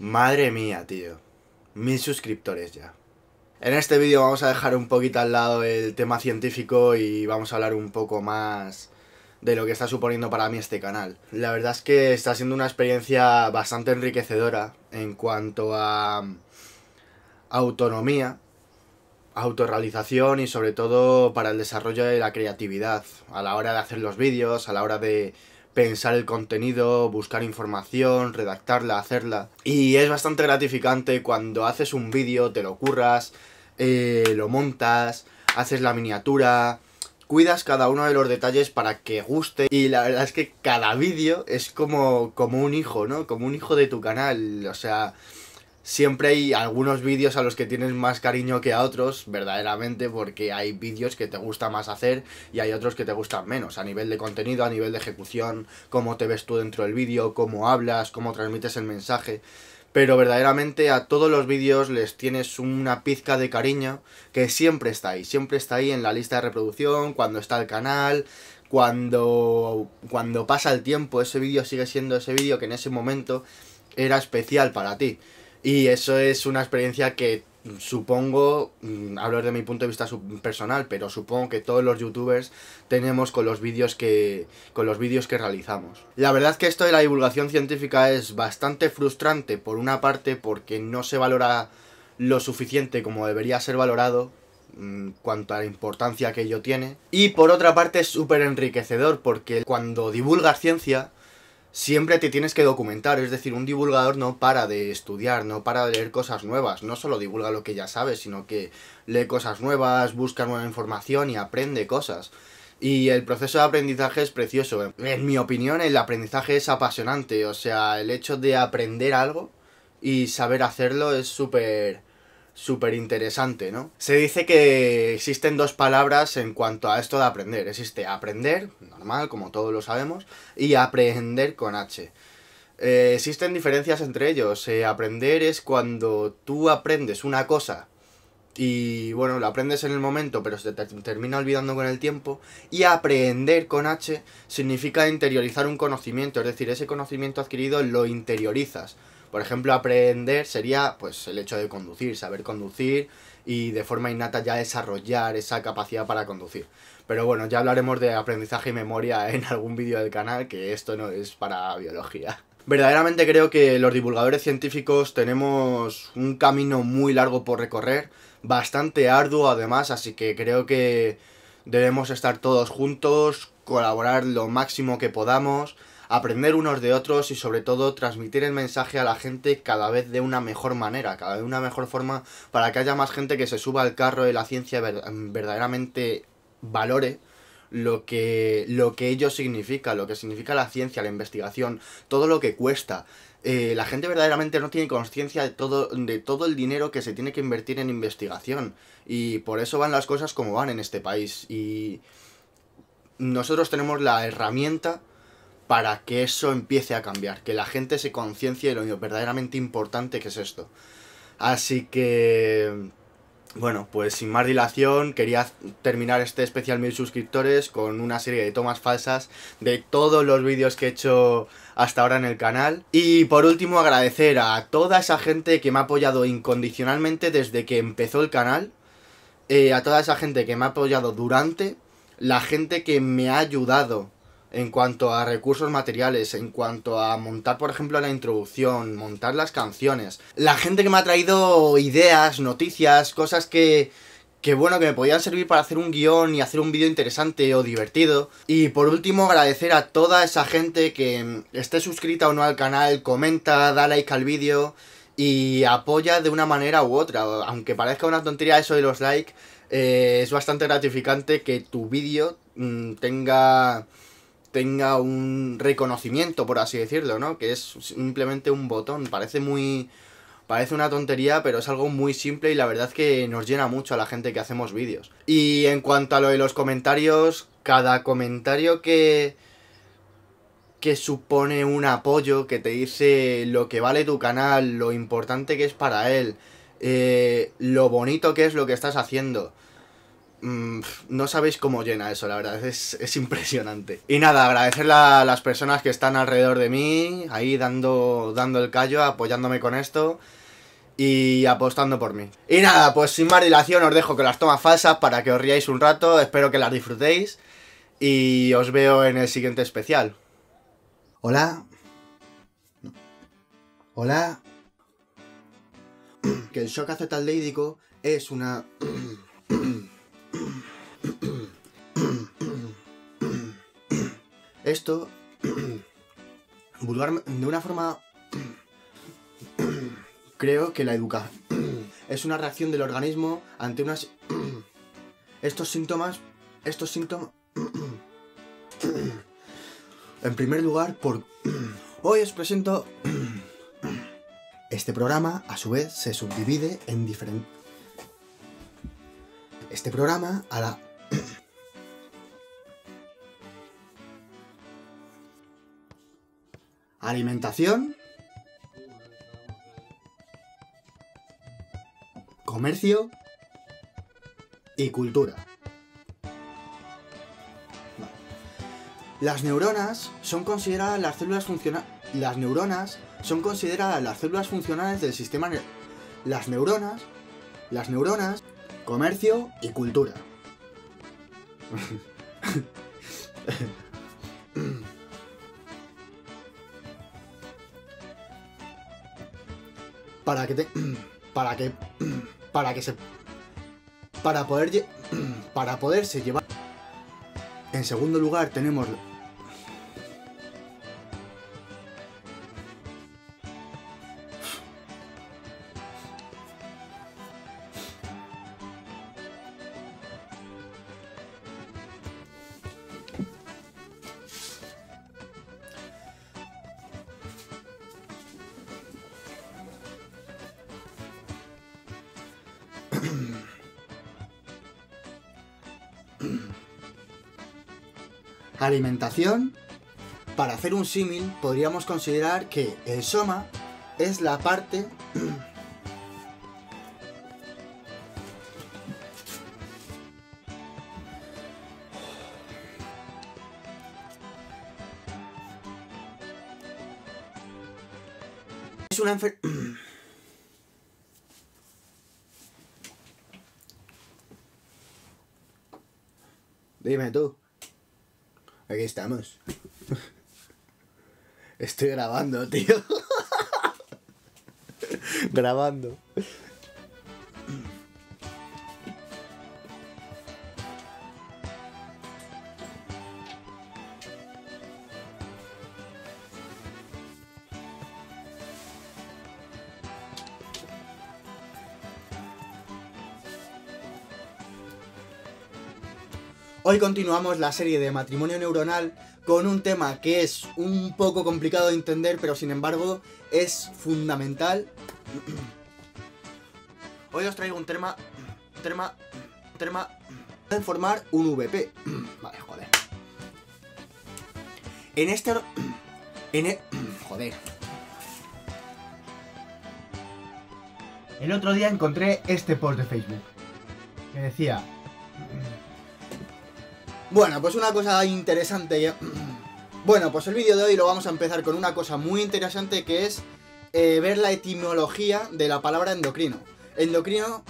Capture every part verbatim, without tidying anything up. Madre mía, tío. Mil suscriptores ya. En este vídeo vamos a dejar un poquito al lado el tema científico y vamos a hablar un poco más de lo que está suponiendo para mí este canal. La verdad es que está siendo una experiencia bastante enriquecedora en cuanto a autonomía, autorrealización y sobre todo para el desarrollo de la creatividad a la hora de hacer los vídeos, a la hora de pensar el contenido, buscar información, redactarla, hacerla. Y es bastante gratificante cuando haces un vídeo, te lo curras, eh, lo montas, haces la miniatura, cuidas cada uno de los detalles para que guste. Y la verdad es que cada vídeo es como, como un hijo, ¿no? Como un hijo de tu canal, o sea... Siempre hay algunos vídeos a los que tienes más cariño que a otros, verdaderamente, porque hay vídeos que te gusta más hacer y hay otros que te gustan menos, a nivel de contenido, a nivel de ejecución, cómo te ves tú dentro del vídeo, cómo hablas, cómo transmites el mensaje. Pero verdaderamente a todos los vídeos les tienes una pizca de cariño que siempre está ahí, siempre está ahí en la lista de reproducción, cuando está el canal... Cuando, cuando pasa el tiempo, ese vídeo sigue siendo ese vídeo que en ese momento era especial para ti. Y eso es una experiencia que supongo, hablo de mi punto de vista personal, pero supongo que todos los youtubers tenemos con los vídeos que con los vídeos que realizamos. La verdad es que esto de la divulgación científica es bastante frustrante, por una parte porque no se valora lo suficiente como debería ser valorado, cuanto a la importancia que ello tiene, y por otra parte es súper enriquecedor porque cuando divulgas ciencia siempre te tienes que documentar, es decir, un divulgador no para de estudiar, no para de leer cosas nuevas, no solo divulga lo que ya sabes, sino que lee cosas nuevas, busca nueva información y aprende cosas. Y el proceso de aprendizaje es precioso. En mi opinión, el aprendizaje es apasionante, o sea, el hecho de aprender algo y saber hacerlo es súper... súper interesante, ¿no? Se dice que existen dos palabras en cuanto a esto de aprender. Existe aprender, normal, como todos lo sabemos, y aprender con H. Eh, existen diferencias entre ellos. Eh, aprender es cuando tú aprendes una cosa y, bueno, lo aprendes en el momento, pero se te termina olvidando con el tiempo. Y aprender con H significa interiorizar un conocimiento, es decir, ese conocimiento adquirido lo interiorizas. Por ejemplo, aprender sería pues el hecho de conducir, saber conducir y de forma innata ya desarrollar esa capacidad para conducir. Pero bueno, ya hablaremos de aprendizaje y memoria en algún vídeo del canal, que esto no es para biología. Verdaderamente creo que los divulgadores científicos tenemos un camino muy largo por recorrer, bastante arduo además, así que creo que debemos estar todos juntos, colaborar lo máximo que podamos, aprender unos de otros y sobre todo transmitir el mensaje a la gente cada vez de una mejor manera, cada vez de una mejor forma, para que haya más gente que se suba al carro de la ciencia, verdaderamente valore lo que, lo que ello significa, lo que significa la ciencia, la investigación, todo lo que cuesta. Eh, la gente verdaderamente no tiene conciencia de todo, de todo el dinero que se tiene que invertir en investigación y por eso van las cosas como van en este país y nosotros tenemos la herramienta para que eso empiece a cambiar, que la gente se conciencie de lo verdaderamente importante que es esto. Así que, bueno, pues sin más dilación, quería terminar este especial mil suscriptores con una serie de tomas falsas de todos los vídeos que he hecho hasta ahora en el canal. Y por último, agradecer a toda esa gente que me ha apoyado incondicionalmente desde que empezó el canal, eh, a toda esa gente que me ha apoyado durante, la gente que me ha ayudado en cuanto a recursos materiales, en cuanto a montar, por ejemplo, la introducción, montar las canciones. La gente que me ha traído ideas, noticias, cosas que, que bueno, que me podían servir para hacer un guión y hacer un vídeo interesante o divertido. Y por último, agradecer a toda esa gente que esté suscrita o no al canal, comenta, da like al vídeo y apoya de una manera u otra. Aunque parezca una tontería eso de los likes, eh, es bastante gratificante que tu vídeo mmm, tenga... tenga un reconocimiento, por así decirlo, ¿no? Que es simplemente un botón. Parece muy... Parece una tontería, pero es algo muy simple y la verdad es que nos llena mucho a la gente que hacemos vídeos. Y en cuanto a lo de los comentarios, cada comentario que... que supone un apoyo, que te dice lo que vale tu canal, lo importante que es para él, eh, lo bonito que es lo que estás haciendo... mmm, no sabéis cómo llena eso, la verdad, es, es impresionante. Y nada, agradecerle a las personas que están alrededor de mí, ahí dando, dando el callo, apoyándome con esto y apostando por mí. Y nada, pues sin más dilación os dejo con las tomas falsas para que os riáis un rato, espero que las disfrutéis y os veo en el siguiente especial. Hola. Hola. Que el shock acetaldeídico es una... Esto, vulgar, de una forma... Creo que la educa. Es una reacción del organismo ante unas... Estos síntomas... Estos síntomas... En primer lugar, por... Hoy os presento... Este programa, a su vez, se subdivide en diferentes... Este programa a la... Alimentación. Comercio. Y cultura. Vale. Las neuronas son consideradas las células funcionales... Las neuronas... Son consideradas las células funcionales del sistema... Las neuronas... Las neuronas... Comercio y cultura. Para que te... Para que... Para que se... Para poder... Lle... Para poderse llevar... En segundo lugar tenemos... Alimentación. Para hacer un símil, podríamos considerar que el soma es la parte... Es una enfer... Dime tú. Aquí estamos. Estoy grabando, tío. Grabando. Hoy continuamos la serie de matrimonio neuronal con un tema que es un poco complicado de entender, pero sin embargo es fundamental. Hoy os traigo un tema, tema, tema de formar un V P. Vale, joder. En este... En el... Joder. El otro día encontré este post de Facebook que decía... Bueno, pues una cosa interesante. Bueno, pues el vídeo de hoy lo vamos a empezar con una cosa muy interesante que es eh, ver la etimología de la palabra endocrino. Endocrino,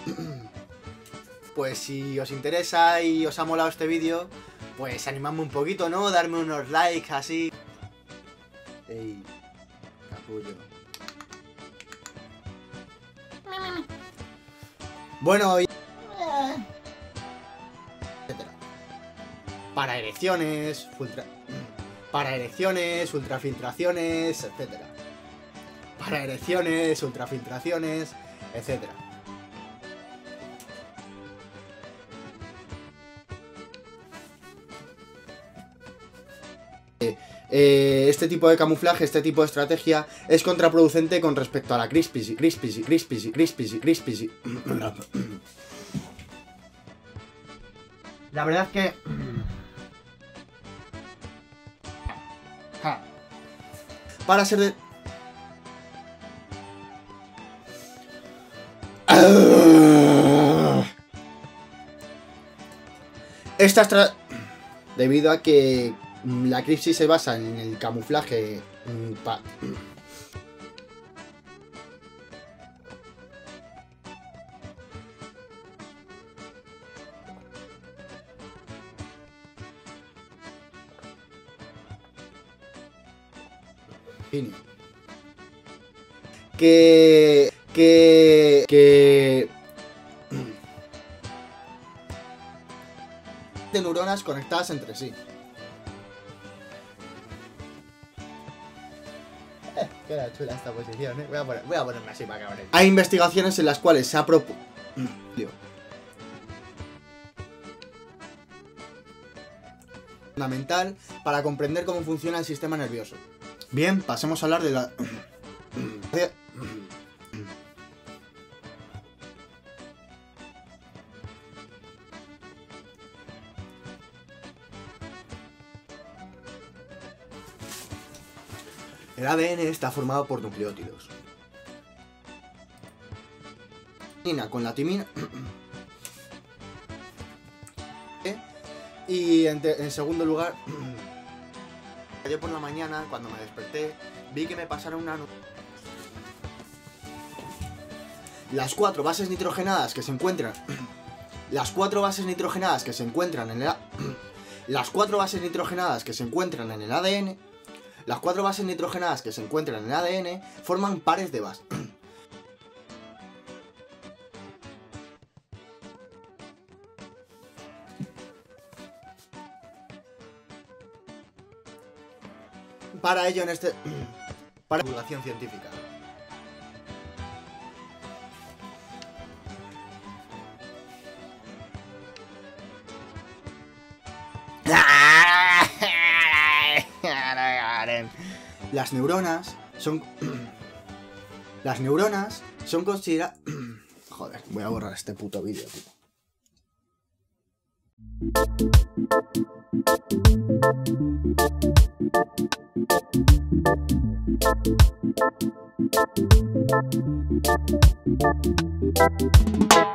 pues si os interesa y os ha molado este vídeo, pues animadme un poquito, ¿no? Darme unos likes así. Ey, capullo. Bueno, y... Para erecciones, ultra... Para erecciones, ultrafiltraciones, etcétera. Para erecciones, ultrafiltraciones, etcétera. Eh, este tipo de camuflaje, este tipo de estrategia es contraproducente con respecto a la crispis y crispis y crispis y crispis y crispis y... La verdad es que... Para ser de... Estas tra... Debido a que la crisis se basa en el camuflaje... Pa... Que... Que... Que... de neuronas conectadas entre sí. Eh, qué era chula esta posición, ¿eh? Voy a, poner, voy a ponerme así para cabrón. Hay investigaciones en las cuales se ha propuesto... fundamental para comprender cómo funciona el sistema nervioso. Bien, pasemos a hablar de la... El A D N está formado por nucleótidos. Con la timina. Y en, en segundo lugar, ayer por la mañana, cuando me desperté, vi que me pasaron una... Las cuatro bases nitrogenadas que se encuentran... Las cuatro bases nitrogenadas que se encuentran en el... Las cuatro bases nitrogenadas que se encuentran en el A D N... Las cuatro bases nitrogenadas que se encuentran en el A D N forman pares de bases. Para ello en este... Para divulgación científica. Las neuronas son... Las neuronas son consideradas... Joder, voy a borrar este puto vídeo, tío.